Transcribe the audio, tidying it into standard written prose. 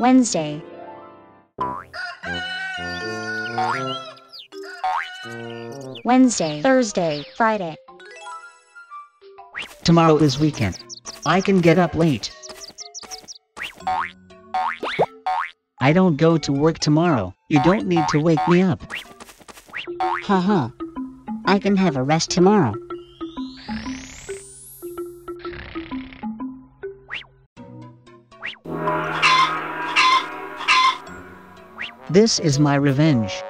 Wednesday. Wednesday, Thursday, Friday. Tomorrow is weekend. I can get up late. I don't go to work tomorrow. You don't need to wake me up. Haha. I can have a rest tomorrow. This is my revenge.